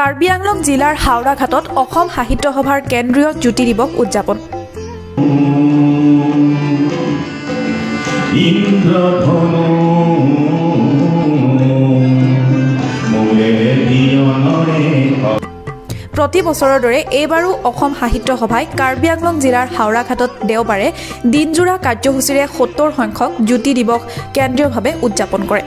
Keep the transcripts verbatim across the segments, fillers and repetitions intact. কাৰ্বি আংলং জিলাৰ হাওৰাঘাটত অসম সাহিত্য সভাৰ কেন্দ্ৰীয় জ্যোতি দিৱস উদযাপন। প্ৰতি বছৰৰ দৰে এইবাৰো অসম সাহিত্য সভাই কাৰ্বি আংলং জিলাৰ হাওৰাঘাটত দেওবাৰে দিনজোৰা কাৰ্যসূচীৰে সত্তৰ সংখ্যক জ্যোতি দিৱস কেন্দ্ৰীয়ভাৱে উদযাপন কৰে।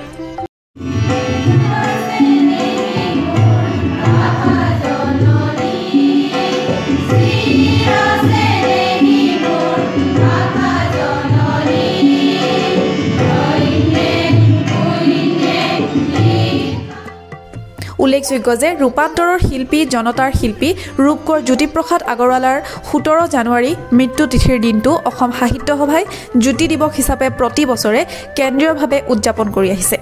উল্লেখযোগ্য যে ৰূপান্তৰৰ শিল্পী জনতাৰ শিল্পী ৰূপকোঁৱৰ জ্যোতিপ্ৰসাদ আগৰৱালাৰ সোতৰ জানুৱাৰী মৃত্যু তিথিৰ দিনটো অসম সাহিত্য সভাই জ্যোতি দিৱস হিচাপে প্ৰতি বছৰে কেন্দ্ৰীয়ভাৱে উদযাপন কৰি আহিছে।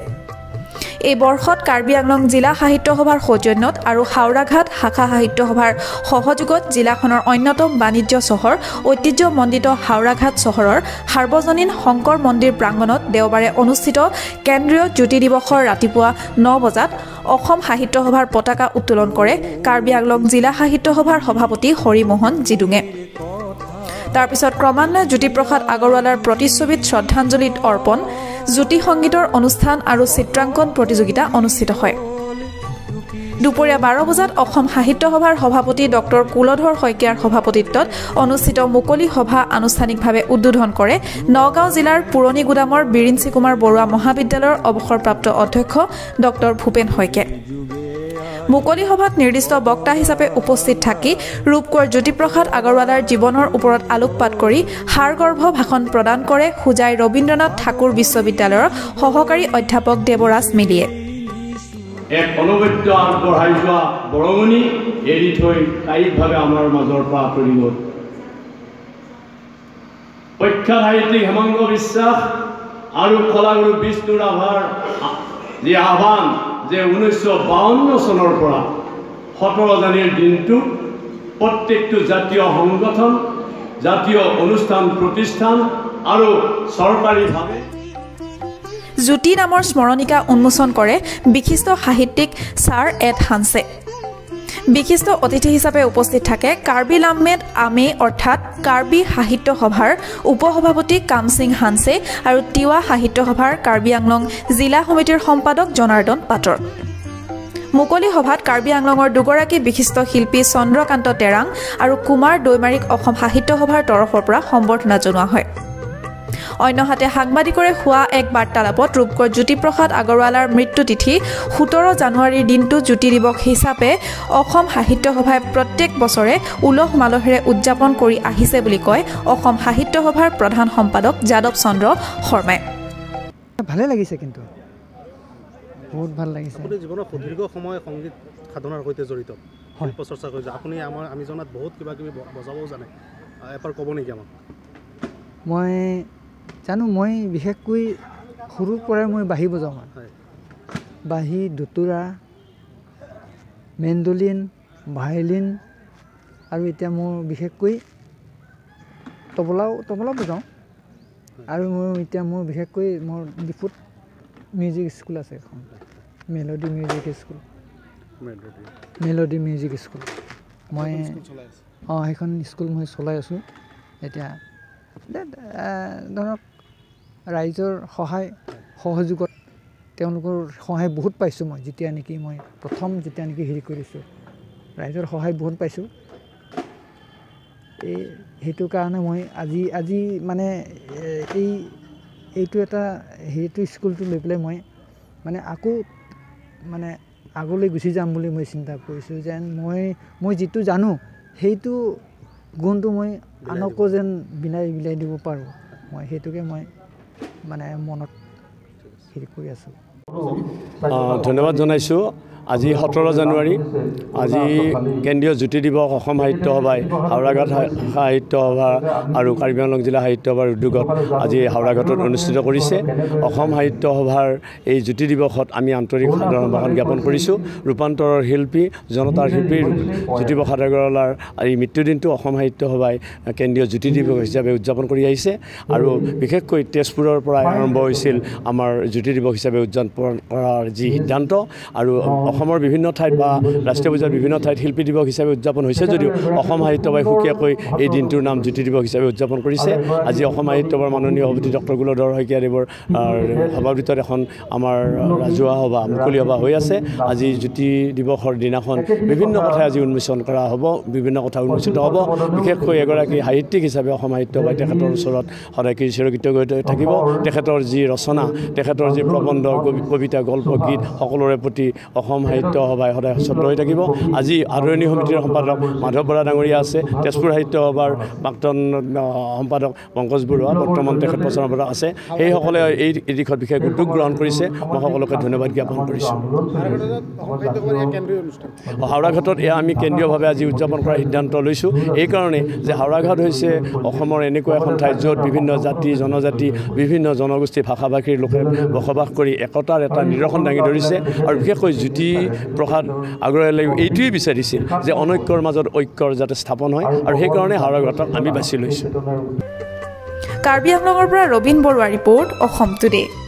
এই বৰ্ষত কাৰ্বি আংলং জিলা সাহিত্য সভাৰ সৌজন্যত আৰু হাওৰাঘাট শাখা সাহিত্য সভাৰ সহযোগত জিলাখনৰ অন্যতম বাণিজ্য চহৰ ঐতিহ্যমণ্ডিত হাওৰাঘাট চহৰৰ সাৰ্বজনীন শংকৰ মন্দিৰ প্ৰাংগণত দেওবাৰে অনুষ্ঠিত কেন্দ্ৰীয় জ্যোতি দিৱসৰ ৰাতিপুৱা ন বজাত অসম সাহিত্য সভাৰ পতাকা উত্তোলন কৰে কাৰ্বি আংলং জিলা সাহিত্য সভাৰ সভাপতি হৰিমোহন জিদুঙে। তাৰ পিছত ক্ৰমান্বয়ে জ্যোতিপ্ৰসাদ আগৰৱালাৰ প্ৰতিচ্ছবিত শ্ৰদ্ধাঞ্জলি অৰ্পণ, জ্যোতি সংগীতৰ অনুষ্ঠান আৰু চিত্ৰাংকন প্ৰতিযোগিতা অনুষ্ঠিত হয়। দুপৰীয়া বাৰ বজাত অসম সাহিত্য সভাৰ সভাপতি ডক্টৰ কুলধৰ শইকীয়াৰ সভাপতিত্বত অনুষ্ঠিত মুকলি সভা আনুষ্ঠানিকভাৱে উদ্বোধন কৰে নগাঁও জিলাৰ পুৰণি গুদামৰ বিৰিঞ্চি কুমাৰ বৰুৱা মহাবিদ্যালয়ৰ অৱসৰপ্ৰাপ্ত অধ্যক্ষ ডক্টৰ ভূপেন শইকীয়া। মুকলি সভাত নিৰ্দিষ্ট বক্তা হিচাপে উপস্থিত থাকি ৰূপকোঁৱৰ জ্যোতিপ্ৰসাদ আগৰৱালাৰ জীৱনৰ ওপৰত আলোকপাত কৰি সাৰগৰ্ভ ভাষণ প্ৰদান কৰে হোজাই ৰবীন্দ্ৰনাথ ঠাকুৰ বিশ্ববিদ্যালয়ৰ সহকাৰী অধ্যাপক দেৱৰাজ মিলিয়ে। এক অনবদ্য আগবঢ়াই যোৱা বৰঙণি এৰি থৈ কায়িকভাৱে আমাৰ মাজৰ পৰা আঁতৰি গ'ল প্ৰখ্যাত সাহিত্যিক হেমংগ বিশ্বাস আৰু কলাগুৰু বিষ্ণু ৰাভাৰ যি আহ্বান যে উনৈশশ বাৱন্ন চনৰ পৰা সোতৰ জানুৱাৰীৰ দিনটো প্ৰত্যেকটো জাতীয় সংগঠন জাতীয় অনুষ্ঠান প্ৰতিষ্ঠান আৰু চৰকাৰীভাৱে জ্যোতি নামৰ স্মৰণিকা উন্মোচন কৰে বিশিষ্ট সাহিত্যিক ছাৰ এড হানছে। বিশিষ্ট অতিথি হিচাপে উপস্থিত থাকে কাৰ্বি লামমেদ আমে অৰ্থাৎ কাৰ্বি সাহিত্য সভাৰ উপসভাপতি কামসিং হানছে আৰু তিৱা সাহিত্য সভাৰ কাৰ্বি আংলং জিলা সমিতিৰ সম্পাদক জনাৰ্দন পাটৰ। মুকলি সভাত কাৰ্বি আংলঙৰ দুগৰাকী বিশিষ্ট শিল্পী চন্দ্ৰকান্ত টেৰাং আৰু কুমাৰ দৈমাৰীক অসম সাহিত্য সভাৰ তৰফৰ পৰা সম্বৰ্ধনা জনোৱা হয়। অন্যহাতে সাংবাদিকৰে হোৱা এক বাৰ্তালাপত ৰূপকোঁৱৰ জ্যোতিপ্ৰসাদ আগৰৱালাৰ মৃত্যু তিথি সোতৰ জানুৱাৰীৰ দিনটো জ্যোতি দিৱস হিচাপে অসম সাহিত্য সভাই প্ৰত্যেক বছৰে উলহ মালহেৰে উদযাপন কৰি আহিছে বুলি কয় অসম সাহিত্য সভাৰ প্ৰধান সম্পাদক যাদৱ চন্দ্ৰ শৰ্মাই। ভালে লাগিছে, কিন্তু বহুত ভাল লাগিছে। আপুনি জীৱনৰ সুদীৰ্ঘ সময় সংগীত সাধনাৰ সৈতে জড়িত, শিল্প চৰ্চা কৰিছে আপুনি। আমাৰ আমি জনাত বহুত কিবা কিবি বজাবও জানে, এবাৰ ক'ব নেকি আমাক? মই জানো, মই বিশেষকৈ সৰুৰ পৰাই মই বাঁহী বজাওঁ। বাঁহী, দুতুৰা, মেণ্ডলিন, ভায়লিন আৰু এতিয়া মোৰ বিশেষকৈ তবলাও তবলা বজাওঁ। আৰু মোৰ এতিয়া মোৰ বিশেষকৈ মোৰ ডিফুত মিউজিক স্কুল আছে এখন, melody music school. Melody music school মই অঁ সেইখন স্কুল মই চলাই আছোঁ এতিয়া। ধৰক ৰাইজৰ সহায় সহযোগত তেওঁলোকৰ সহায় বহুত পাইছোঁ মই। যেতিয়া নেকি মই প্ৰথম যেতিয়া নেকি হেৰি কৰিছোঁ, ৰাইজৰ সহায় বহুত পাইছোঁ। এই সেইটো কাৰণে মই আজি আজি মানে এই এইটো এটা সেইটো স্কুলটো লৈ পেলাই মই মানে আকৌ মানে আগলৈ গুচি যাম বুলি মই চিন্তা কৰিছোঁ। যেন মই মই যিটো জানো সেইটো গুণটো মই আনকো যেন বিলাই বিলাই দিব পাৰোঁ, মই সেইটোকে মই মানে মনত হেৰি কৰি আছোঁ। ধন্যবাদ জনাইছোঁ। আজি সোতৰ জানুৱাৰী, আজি কেন্দ্ৰীয় জ্যোতি দিৱস অসম সাহিত্য সভাই হাওৰাঘাট সাহিত্য সভা আৰু কাৰ্বি আংলং জিলা সাহিত্য সভাৰ উদ্যোগত আজি হাওৰাঘাটত অনুষ্ঠিত কৰিছে। অসম সাহিত্য সভাৰ এই জ্যোতি দিৱসত আমি আন্তৰিক সাদৰ সম্ভাষণ জ্ঞাপন কৰিছোঁ। ৰূপান্তৰৰ শিল্পী জনতাৰ শিল্পী জ্যোতিপ্ৰসাদ আগৰৱালাৰ এই মৃত্যুদিনটো অসম সাহিত্য সভাই কেন্দ্ৰীয় জ্যোতি দিৱস হিচাপে উদযাপন কৰি আহিছে। আৰু বিশেষকৈ তেজপুৰৰ পৰাই আৰম্ভ হৈছিল আমাৰ জ্যোতি দিৱস হিচাপে উদযাপন কৰাৰ যি সিদ্ধান্ত, আৰু অসমৰ বিভিন্ন ঠাইত বা ৰাষ্ট্ৰীয় পৰ্যায়ৰ বিভিন্ন ঠাইত শিল্পী দিৱস হিচাপে উদযাপন হৈছে যদিও অসম সাহিত্য সভাই সুকীয়াকৈ এই দিনটোৰ নাম জ্যোতি দিৱস হিচাপে উদযাপন কৰিছে। আজি অসম সাহিত্য সভাৰ মাননীয় সভাপতি ডক্টৰ গুলধৰ শইকীয়া দেৱৰ সভাপতিত্বত এখন আমাৰ ৰাজহুৱা সভা মুকলি সভা হৈ আছে। আজি জ্যোতি দিৱসৰ দিনাখন বিভিন্ন কথা আজি উন্মোচন কৰা হ'ব, বিভিন্ন কথা উন্মোচিত হ'ব। বিশেষকৈ এগৰাকী সাহিত্যিক হিচাপে অসম সাহিত্য সভাই তেখেতৰ ওচৰত সদায় চিৰকৃতজ্ঞ হৈ থাকিব। তেখেতৰ যি ৰচনা, তেখেতৰ যি প্ৰবন্ধ, কবিতা, গল্প, গীত সকলোৰে প্ৰতি অসম সাহিত্য সভাই সদায় সচেতন হৈ থাকিব। আজি আদৰণি সমিতিৰ সম্পাদক মাধৱ বৰা ডাঙৰীয়া আছে, তেজপুৰ সাহিত্য সভাৰ প্ৰাক্তন সম্পাদক পংকজ বৰুৱা, বৰ্তমান তেখেত প্ৰচাৰ সম্পাদক আছে। সেইসকলে এই দিশত বিশেষ উদ্যোগ গ্ৰহণ কৰিছে। মই সকলোকে ধন্যবাদ জ্ঞাপন কৰিছোঁ। হাওৰাঘাটত এয়া আমি কেন্দ্ৰীয়ভাৱে আজি উদযাপন কৰাৰ সিদ্ধান্ত লৈছোঁ, এইকাৰণে যে হাওৰাঘাট হৈছে অসমৰ এনেকুৱা এখন ঠাই য'ত বিভিন্ন জাতি জনজাতি বিভিন্ন জনগোষ্ঠী ভাষা ভাষীৰ লোকে বসবাস কৰি একতাৰ এটা নিদৰ্শন দাঙি ধৰিছে। আৰু বিশেষকৈ জ্যোতি প্ৰসাদ আগৰৱালাই এইটোৱেই বিচাৰিছিল যে অনৈক্যৰ মাজত ঐক্যৰ যাতে স্থাপন হয়, আৰু সেইকাৰণে হাওৰাঘাটক আমি বাছি লৈছোঁ। কাৰ্বি আংলঙৰ পৰা ৰবীন বৰুৱা ৰিপৰ্ট, অসম টুডে।